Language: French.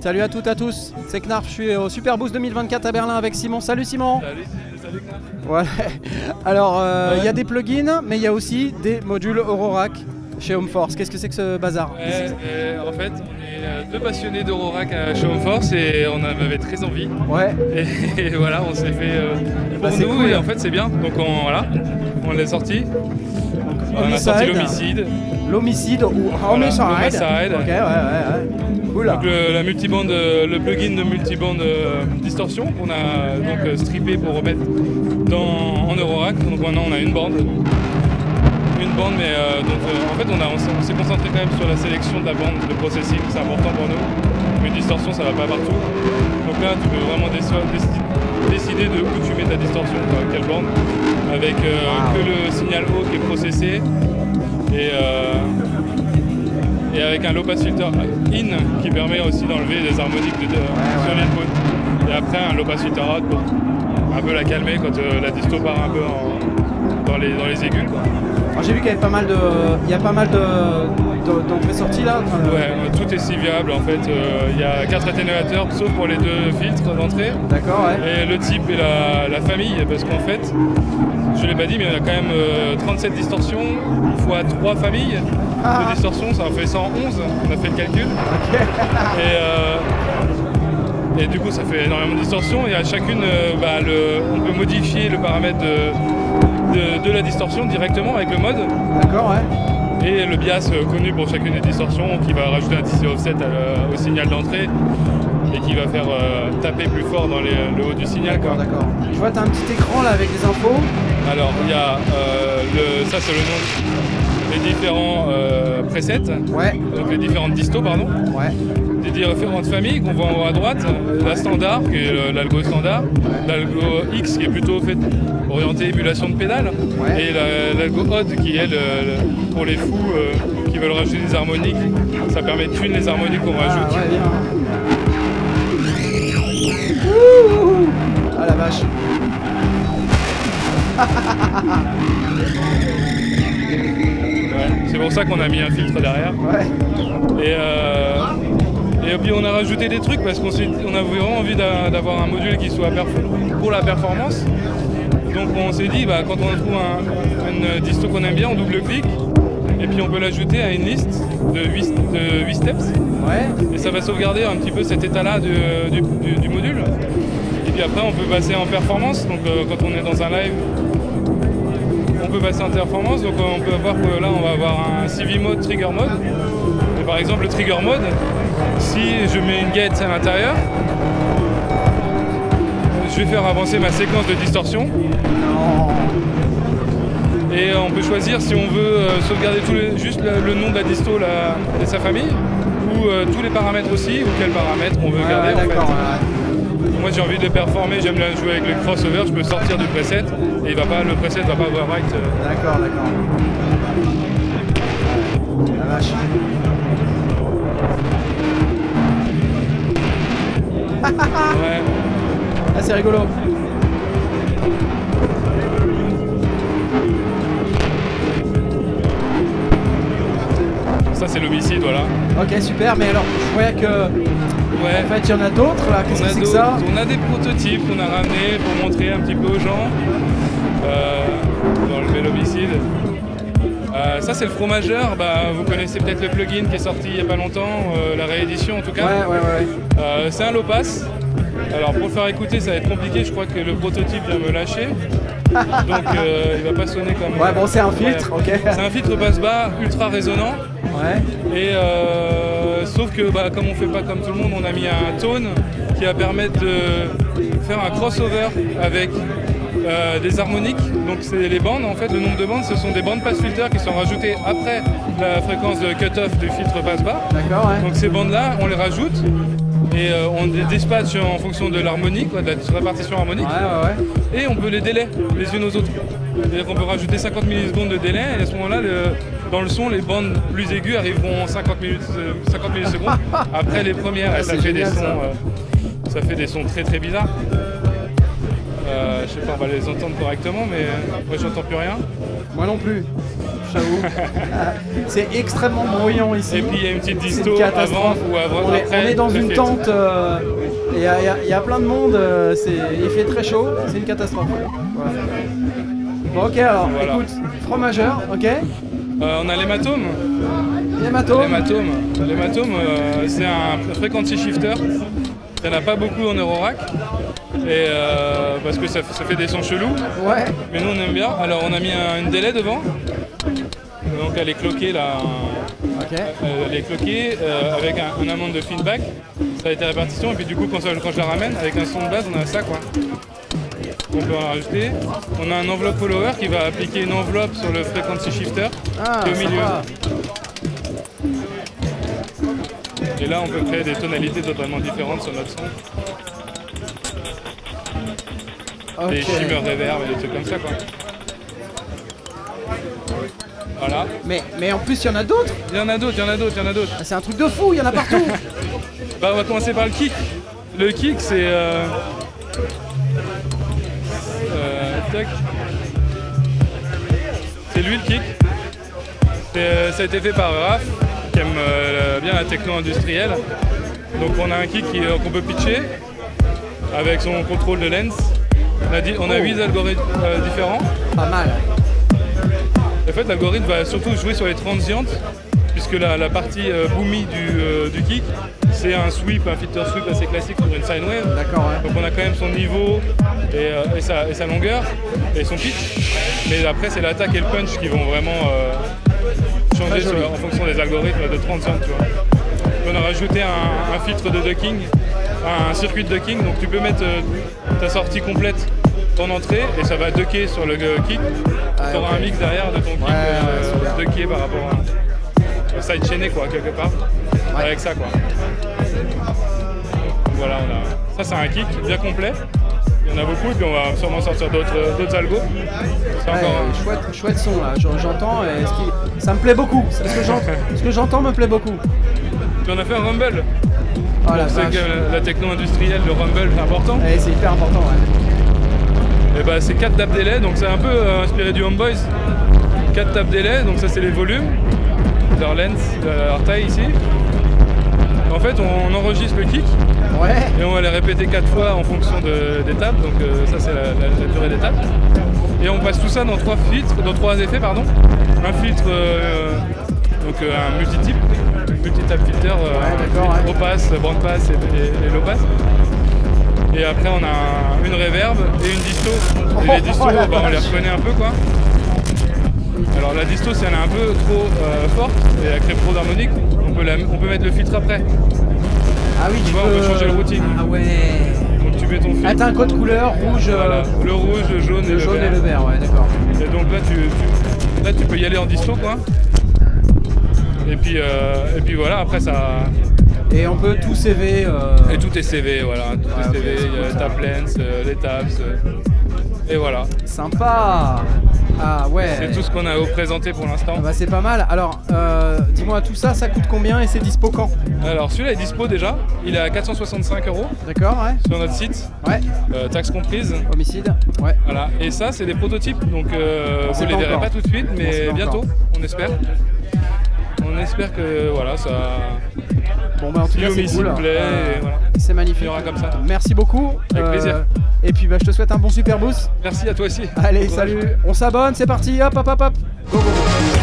Salut à toutes, à tous, c'est Knarf, je suis au Superbooth 2024 à Berlin avec Simon. Salut Simon. Salut Knarf. Voilà. Alors, il y a des plugins, mais il y a aussi des modules Eurorack chez Homeforce. Qu'est-ce que c'est que ce bazar? En fait, on est deux passionnés d'Eurorack chez Homeforce et on avait très envie. Ouais. Et voilà, on s'est fait pour nous cool, et en fait c'est bien. Donc voilà, on l'a sorti. On a sorti l'homicide. L'homicide ou Homicide. Ok, ouais. Cool. Donc la multibande, le plugin de multibande distorsion qu'on a donc strippé pour remettre en Eurorack. Donc maintenant on a une bande. Mais en fait on s'est concentré quand même sur la sélection de la bande, le processing, c'est important pour nous. Une distorsion ça va pas partout. Donc là tu peux vraiment décider de où tu mets ta distorsion, quelle bande, avec que le signal haut qui est processé et avec un low pass filter in qui permet aussi d'enlever des harmoniques sur l'input. Et après un low pass filter out pour un peu la calmer quand la disto part un peu dans les aigus. J'ai vu qu'il y avait pas mal d'entrées sorties là. Tout est si viable en fait. Il y a 4 atténuateurs sauf pour les 2 filtres d'entrée. D'accord, ouais. Et le type et la famille, parce qu'en fait, je ne l'ai pas dit, mais il y a quand même 37 distorsions fois 3 familles de distorsions, ça en fait 111, on a fait le calcul. Okay. Et du coup ça fait énormément de distorsions et à chacune on peut modifier le paramètre de la distorsion directement avec le mode. D'accord, ouais. Et le bias connu pour chacune des distorsions qui va rajouter un 10 et offset au signal d'entrée et qui va faire taper plus fort dans le haut du signal. D'accord. Je vois, tu as un petit écran là avec des infos. Alors, il y a ça, c'est le nom des différents presets. Ouais. Donc les différentes distos, pardon. Ouais. Des différentes familles qu'on voit en haut à droite, la standard qui est l'algo standard, l'algo X qui est plutôt orienté émulation de pédale, et l'algo odd qui est pour les fous qui veulent rajouter des harmoniques, ça permet de tuner les harmoniques qu'on rajoute. Ah la vache. C'est pour ça qu'on a mis un filtre derrière. Et puis on a rajouté des trucs parce qu'on a vraiment envie d'avoir un module qui soit pour la performance. Donc on s'est dit, quand on trouve une disto qu'on aime bien, on double-clique et puis on peut l'ajouter à une liste de 8 steps. Ouais. Et ça va sauvegarder un petit peu cet état-là du module. Et puis après on peut passer en performance, donc quand on est dans un live, on peut passer en performance. Donc on peut avoir que là on va avoir un CV mode, trigger mode. Et par exemple le trigger mode, si je mets une guette à l'intérieur, je vais faire avancer ma séquence de distorsion. Et on peut choisir si on veut sauvegarder juste le nom de la disto et sa famille, ou tous les paramètres aussi, ou quels paramètres on veut garder. Moi j'ai envie de les performer, j'aime bien jouer avec le crossover, je peux sortir du preset, et le preset ne va pas overwrite. D'accord. La vache. Ouais. Ah, c'est rigolo. Ça c'est l'homicide, voilà. Ok, super, mais alors je croyais que... Ouais. En fait il y en a d'autres là, qu'est-ce que c'est que ça? On a des prototypes qu'on a ramenés pour montrer un petit peu aux gens. Pour enlever l'homicide. Ça c'est le fromageur, vous connaissez peut-être le plugin qui est sorti il n'y a pas longtemps, la réédition en tout cas. C'est un low pass. Alors pour le faire écouter ça va être compliqué, je crois que le prototype vient me lâcher. Donc il va pas sonner comme... Ouais bon, c'est un filtre, ok. C'est un filtre basse-bas ultra résonnant. Ouais. Et sauf que comme on fait pas comme tout le monde, on a mis un tone qui va permettre de faire un crossover avec... des harmoniques, donc c'est les bandes en fait, le nombre de bandes, ce sont des bandes pass filter qui sont rajoutées après la fréquence de cut-off du filtre passe-bas. D'accord, ouais. Donc ces bandes là, on les rajoute et on les dispatche en fonction de l'harmonique, de la répartition harmonique. Et on peut les délais les unes aux autres. C'est-à-dire qu'on peut rajouter 50 millisecondes de délai et à ce moment-là, dans le son, les bandes plus aiguës arriveront en 50 millisecondes après les premières. Et ça fait des sons, ça fait des sons très bizarres. Je sais pas, on va les entendre correctement, mais moi j'entends plus rien. Moi non plus. Chao. C'est extrêmement bruyant ici. Et puis il y a une petite disto avant ou avant. On est dans une tente, il y a plein de monde, il fait très chaud, c'est une catastrophe. Voilà. Bon ok, alors voilà. Écoute, fromageur, ok. On a l'hématome. L'hématome, c'est un frequency shifter. Il n'y en a pas beaucoup en Eurorack. Et parce que ça fait des sons chelous. Ouais. Mais nous on aime bien. Alors on a mis une délai devant. Donc elle est cloquée là. Okay. Elle est cloquée avec un amende de feedback. Ça a été répartition. Et puis du coup quand je la ramène avec un son de base on a ça quoi. On peut en rajouter. On a un enveloppe follower qui va appliquer une enveloppe sur le frequency shifter qui est au milieu. Sympa. Et là on peut créer des tonalités totalement différentes sur notre son. Okay. Des shimmer reverb et des trucs comme ça quoi. Voilà. Mais en plus il y en a d'autres. Il y en a d'autres. C'est un truc de fou, il y en a partout. Bah on va commencer par le kick. Le kick c'est... C'est lui le kick. Ça a été fait par Raph, qui aime bien la techno industrielle. Donc on a un kick qu'on peut pitcher avec son contrôle de lens. On a 8 algorithmes différents. Pas mal. En fait, l'algorithme va surtout jouer sur les transientes, puisque la partie boomy du kick, c'est un sweep, un filter sweep assez classique sur une sine wave. D'accord, ouais. Donc on a quand même son niveau et sa longueur et son pitch. Mais après, c'est l'attaque et le punch qui vont vraiment changer en fonction des algorithmes de transientes, tu vois. On a rajouté un filtre de ducking. Un circuit de ducking, donc tu peux mettre ta sortie complète, ton entrée, et ça va ducker sur le kick. Tu auras un mix derrière de ton kick ducké par rapport à side-chainé quoi, quelque part, avec ça quoi. Donc, voilà, ça c'est un kick bien complet, il y en a beaucoup, et puis on va sûrement sortir d'autres algos. Chouette son là, j'entends, ça me plaît beaucoup, ce que j'entends me plaît beaucoup. Puis on a fait un rumble. Voilà, c'est que la techno industrielle, le rumble, c'est important. C'est hyper important, ouais. Et bah, c'est 4 tapes délai, donc c'est un peu inspiré du Homeboys. 4 tapes délai, donc ça c'est les volumes, leur lens, leur taille ici. En fait, on enregistre le kick, et on va les répéter 4 fois en fonction des tapes, donc ça c'est la durée des tapes. Et on passe tout ça dans 3 effets, pardon. Un filtre, un multi-type. Multi-tap filter, gros pass, broad pass et low pass. Et après on a une reverb et une disto. Et les distos, on les reconnaît un peu quoi. Alors la disto, si elle est un peu trop forte et elle crée trop d'harmonique, on peut mettre le filtre après. Ah oui, tu vois, on peut changer le routing. Ah ouais. Donc tu mets ton filtre. T'as un code couleur, rouge. Voilà. Le rouge, le jaune et le vert. Le jaune et le vert, ouais, d'accord. Et donc là tu peux y aller en disto quoi. Et puis voilà, après ça... Et on peut tout CV... Et tout est CV, voilà. Tout est CV, tap lens, les taps... Et voilà. Sympa. Ah ouais. C'est tout ce qu'on a présenté pour l'instant. Bah c'est pas mal. Alors, dis-moi, tout ça, ça coûte combien et c'est dispo quand? Alors, celui-là est dispo déjà. Il est à 465 €. D'accord, ouais. Sur notre site. Ouais. Taxes comprises. Homicide. Ouais. Voilà. Et ça, c'est des prototypes. Donc, vous ne les verrez pas tout de suite, mais bientôt, on espère. On espère que voilà ça. Bon bah en tout cas c'est cool. Voilà. C'est magnifique. Il y aura comme ça. Merci beaucoup. Avec plaisir. Et puis bah, je te souhaite un bon super boost. Merci à toi aussi. Allez salut. On s'abonne, c'est parti. Hop hop hop hop. Go go go.